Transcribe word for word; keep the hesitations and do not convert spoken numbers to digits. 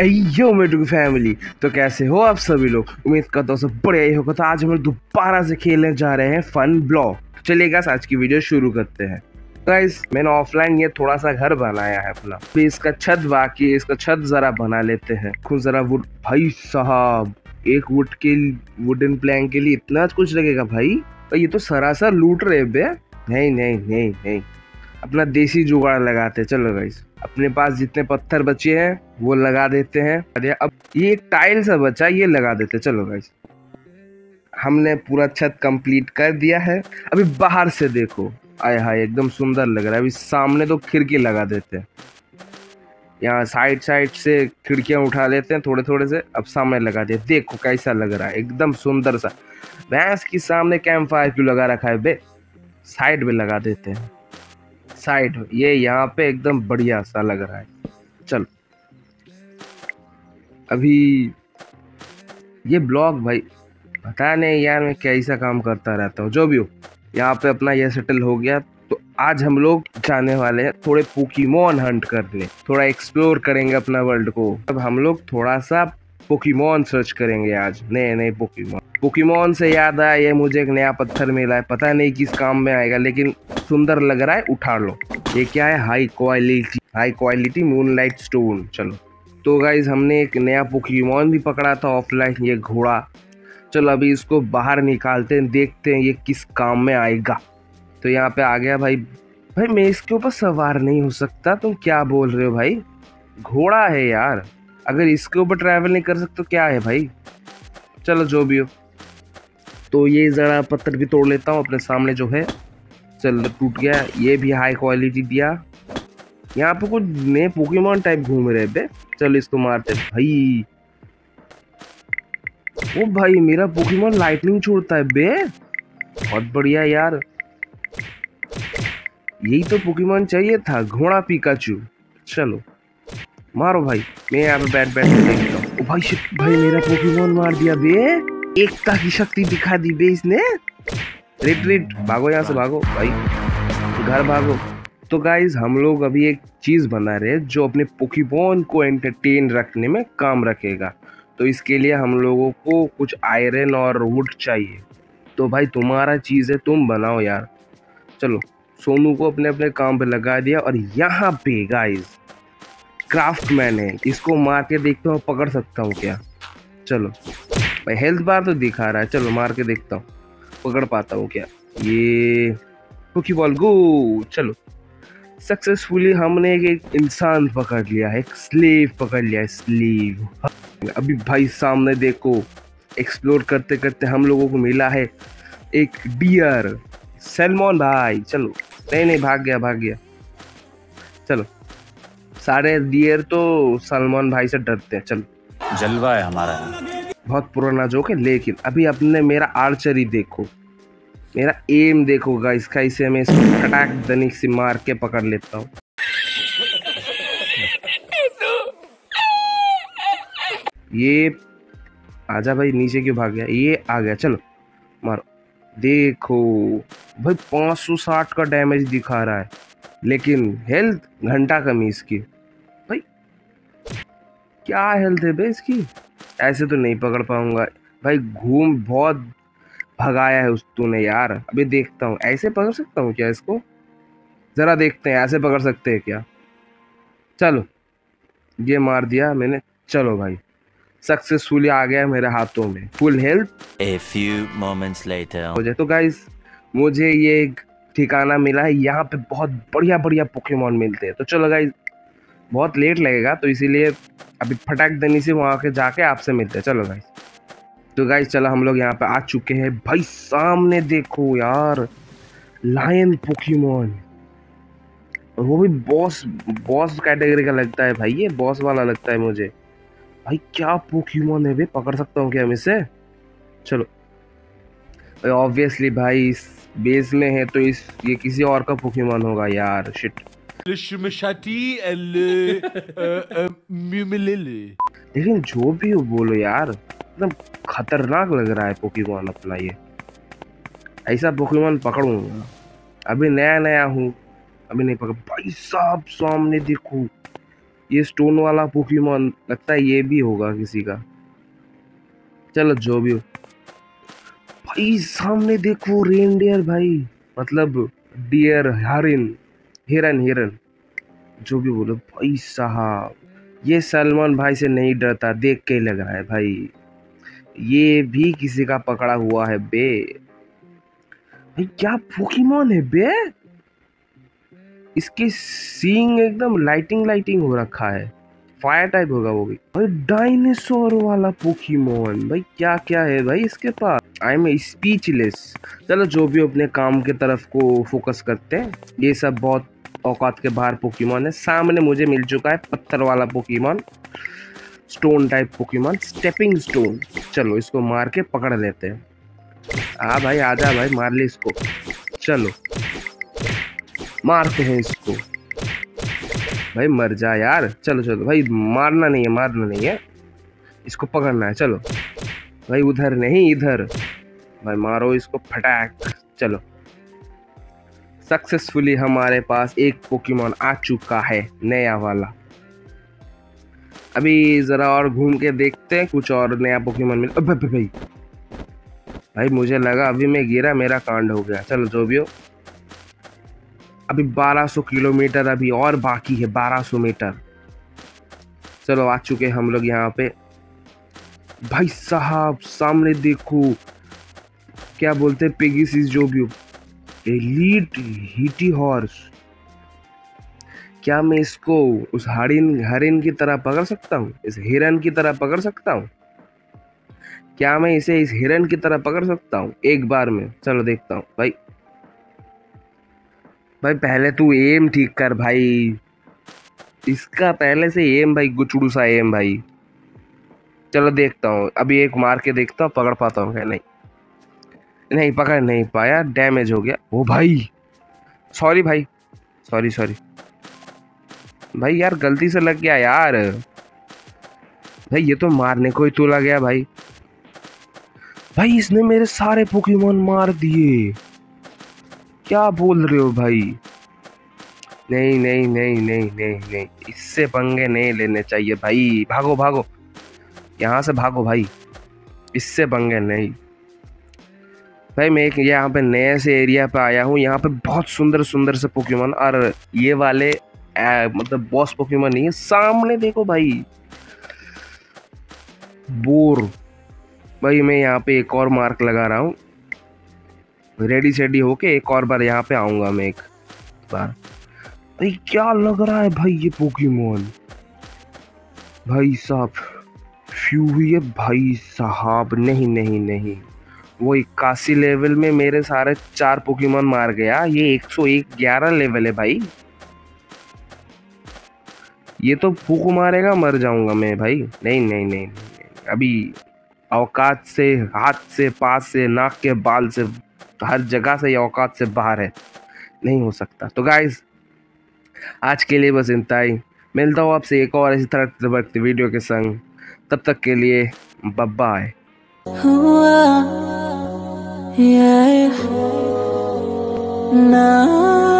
अयो मेट्रो की फैमिली, तो कैसे हो आप सभी लोग। उम्मीद करता हूँ सब बढ़िया ही होगा। तो आज हम दोबारा से खेलने जा रहे हैं फन ब्लॉक। चलिएगा आज की वीडियो शुरू करते हैं। गाइस मैंने ऑफलाइन ये थोड़ा सा घर बनाया है अपना, फिर इसका छत बाकी है, इसका छत जरा बना लेते हैं। खुद जरा वुड, भाई साहब एक वुड के वुडन प्लैंक के लिए इतना कुछ लगेगा भाई। तो ये तो सरासर लूट रहे बे। नहीं नहीं नहीं नहीं, अपना देसी जुगाड़ लगाते। चलो गाइस अपने पास जितने पत्थर बचे हैं वो लगा देते हैं। अरे अब ये एक टाइल सा बचा, ये लगा देते। चलो गाइस हमने पूरा छत कंप्लीट कर दिया है। अभी बाहर से देखो, आय हाय एकदम सुंदर लग रहा है। अभी सामने तो खिड़की लगा देते हैं, यहाँ साइड साइड से खिड़कियाँ उठा लेते हैं थोड़े थोड़े से। अब सामने लगा दिया, देखो कैसा लग रहा है एकदम सुंदर सा। भैंस के सामने कैंप फायर क्यों लगा रखा है बे, साइड में लगा देते हैं। साइड ये यहाँ पे एकदम बढ़िया सा लग रहा है। चलो अभी ये ब्लॉक भाई पता नहीं यार मैं कैसा काम करता रहता हूँ। जो भी हो यहाँ पे अपना यह सेटल हो गया। तो आज हम लोग जाने वाले हैं थोड़े पोकीमोन हंट करने, थोड़ा एक्सप्लोर करेंगे अपना वर्ल्ड को। अब हम लोग थोड़ा सा पोकीमोन सर्च करेंगे आज, नए नए पोकीमोन। पोकीमोन से याद आया, ये मुझे एक नया पत्थर मिला है, पता नहीं किस काम में आएगा लेकिन सुंदर लग रहा है, उठा लो। ये क्या है, high quality high quality moonlight stone. चलो तो गाइज हमने एक नया पोकीमोन भी पकड़ा था ऑफलाइन, ये घोड़ा। चलो अभी इसको बाहर निकालते हैं, देखते हैं ये किस काम में आएगा। तो यहाँ पे आ गया भाई। भाई मैं इसके ऊपर सवार नहीं हो सकता, तुम क्या बोल रहे हो भाई, घोड़ा है यार। अगर इसके ऊपर ट्रैवल नहीं कर सकते तो क्या है भाई। चलो जो भी हो, तो ये ज़रा पत्थर भी तोड़ लेता हूँ अपने सामने जो है। चलो टूट गया, ये भी हाई क्वालिटी दिया। यहाँ पे कुछ नए पोकेमॉन टाइप घूम रहे थे। चलो इसको मारते भाई। ओ भाई मेरा पोकेमॉन लाइटनिंग छोड़ता है बे, बहुत बढ़िया यार। यही तो पोकेमॉन चाहिए था, घोड़ा पिकाचू। चलो मारो भाई, मैं यहाँ पे बैठ बैठ के देखता हूँ। ओ भाई शिट, भाई मेरा पोकेमॉन मार दिया बे, एकता की शक्ति दिखा दी बे इसने। रिट्रीट, भागो यहाँ से, भागो भाई घर भागो। तो गाइज हम लोग अभी एक चीज बना रहे हैं जो अपने पोकेमॉन को एंटरटेन रखने में काम रखेगा। तो इसके लिए हम लोगों को कुछ आयरन और वुड चाहिए। तो भाई तुम्हारा चीज़ है, तुम बनाओ यार। चलो सोनू को अपने अपने काम पे लगा दिया। और यहाँ पे गाइज क्राफ्टमैन है, इसको मार के देखता हूँ पकड़ सकता हूँ क्या। चलो भाई हेल्थ बार तो दिखा रहा है, चलो मार के देखता हूँ पकड़ पाता हूँ क्या। ये कुकी बॉल गो। चलो सक्सेसफुली हमने एक इंसान पकड़ लिया है, एक स्लेव पकड़ लिया है, स्लेव। अभी भाई सामने देखो, एक्सप्लोर करते करते हम लोगों को मिला है एक डियर सैल्मन भाई। चलो नहीं नहीं, भाग गया भाग गया। चलो सारे डियर तो सैल्मन भाई से डरते हैं। चलो जलवा है हमारा, बहुत पुराना जोक है लेकिन। अभी अपने मेरा आर्चरी देखो, मेरा एम देखो गाइस, कैसे मैं इसको खटाक दनिक से मार के पकड़ लेता हूँ। ये आजा भाई, नीचे क्यों भाग गया, ये आ गया। चलो मारो, देखो भाई पाँच सौ साठ का डैमेज दिखा रहा है लेकिन हेल्थ घंटा कमी इसकी। भाई क्या हेल्थ है बे इसकी, ऐसे तो नहीं पकड़ पाऊंगा भाई। घूम बहुत भगाया है उस तूने यार। अभी देखता हूँ ऐसे पकड़ सकता हूँ क्या इसको, ज़रा देखते हैं ऐसे पकड़ सकते हैं क्या। चलो ये मार दिया मैंने। चलो भाई सक्सेसफुली आ गया मेरे हाथों में, full health. A few moments later हो जाए। तो गाइस मुझे ये एक ठिकाना मिला है, यहाँ पे बहुत बढ़िया बढ़िया पोकेमॉन मिलते हैं। तो चलो गाइस बहुत लेट लगेगा तो इसीलिए अभी फटाकदनी से वहाँ के जाके आपसे मिलते हैं। चलो गाइस, तो गाइस चलो हम लोग यहाँ पे आ चुके हैं। भाई सामने देखो यार, लायन पोकेमॉन, और वो भी बॉस बॉस कैटेगरी का लगता है भाई, ये बॉस वाला लगता है मुझे। भाई क्या पोकेमॉन है बे, पकड़ सकता हूँ क्या मैं इसे। चलो भाई ऑब्वियसली भाई इस बेस में है तो इस ये किसी और का पोकेमॉन होगा यार। शिट लेकिन जो भी हो बोलो यार, एकदम खतरनाक लग रहा है पोकेमॉन अपना ये। ऐसा पोकेमॉन पकड़ूंगा, अभी नया नया हूँ, अभी नहीं पकड़। भाई साहब सामने देखो ये स्टोन वाला पोकेमॉन लगता है ये भी होगा किसी का। चलो जो भी हो भाई। सामने देखो रेनडियर भाई, मतलब डियर, हरिन, हिरन हिरन जो भी बोलो। भाई साहब ये सलमान भाई से नहीं डरता, देख के ही लग रहा है भाई। ये भी किसी का पकड़ा हुआ है बे। भाई क्या पोकेमॉन है बे, इसकी सींग एकदम लाइटिंग लाइटिंग हो रखा है, फायर टाइप होगा वो भी। भाई डायनासोर वाला पोकेमॉन, भाई क्या क्या है भाई इसके पास। I am speechless. चलो जो भी अपने काम की तरफ को फोकस करते हैं। ये सब बहुत औकात के बाहर पोकेमॉन है। सामने मुझे मिल चुका है पत्थर वाला Pokemon, stone type Pokemon, stepping stone. चलो इसको मार के पकड़ लेते हैं। हाँ भाई आजा भाई, मार ले इसको। चलो मारते हैं इसको। भाई मर जा यार। चलो चलो भाई, मारना नहीं है, मारना नहीं है, इसको पकड़ना है। चलो भाई उधर नहीं, इधर। भाई मारो इसको फटाक। चलो सक्सेसफुली हमारे पास एक पोकेमॉन आ चुका है, नया वाला। अभी ज़रा और घूम के देखते हैं, कुछ और नया पोकेमॉन मिला। अब भाई भाई भाई मुझे लगा अभी मैं गिरा, मेरा कांड हो गया। चलो जो भी हो, अभी बारह सौ किलोमीटर अभी और बाकी है, बारह सौ मीटर। चलो आ चुके हम लोग यहाँ पे। भाई साहब सामने देखो, क्या बोलते हैं पेगासस जो भी, एलीट हीटी हॉर्स। क्या मैं इसको उस हरिन हरिन की तरह पकड़ सकता हूँ, इस हिरन की तरह पकड़ सकता हूँ? क्या मैं इसे इस हिरन की तरह पकड़ सकता हूँ एक बार में? चलो देखता हूँ भाई। भाई पहले तू एम ठीक कर भाई इसका, पहले से एम भाई, गुचड़ू सा एम भाई। चलो देखता हूँ, अभी एक मार के देखता हूँ पकड़ पाता हूँ क्या। नहीं नहीं पकड़ नहीं पाया, डैमेज हो गया। ओ भाई सॉरी भाई, सॉरी सॉरी भाई यार, गलती से लग गया यार। भाई ये तो मारने को ही तुला गया भाई। भाई इसने मेरे सारे पोकेमॉन मार दिए, क्या बोल रहे हो भाई। नहीं नहीं नहीं नहीं नहीं नहीं, इससे पंगे नहीं लेने चाहिए भाई। भागो भागो यहाँ से, भागो भाई, इससे पंगे नहीं। भाई मैं एक यहाँ पे नए से एरिया पे आया हूँ, यहाँ पे बहुत सुंदर सुंदर से पोकेमॉन, और ये वाले आ, मतलब बॉस पोकेमॉन नहीं है। सामने देखो भाई बोर। भाई मैं यहाँ पे एक और मार्क लगा रहा हूँ, रेडी सेडी होके एक और बार यहाँ पे आऊँगा मैं एक बार। भाई क्या लग रहा है भाई ये पोकेमॉन, भाई साहब फ्यू हुई है भाई साहब। नहीं नहीं नहीं, वो इक्यासी लेवल में मेरे सारे चार पोकेमॉन मार गया। ये एक सौ ग्यारह लेवल है भाई, ये तो फूक मारेगा, मर जाऊँगा मैं भाई। नहीं नहीं नहीं, नहीं, नहीं। अभी औकात से, हाथ से, पास से, नाक के बाल से, हर जगह से ये औकात से बाहर है, नहीं हो सकता। तो गाइस आज के लिए बस इतना ही। मिलता हूँ आपसे एक और इसी तरह की वीडियो के संग, तब तक के लिए बाय बाय।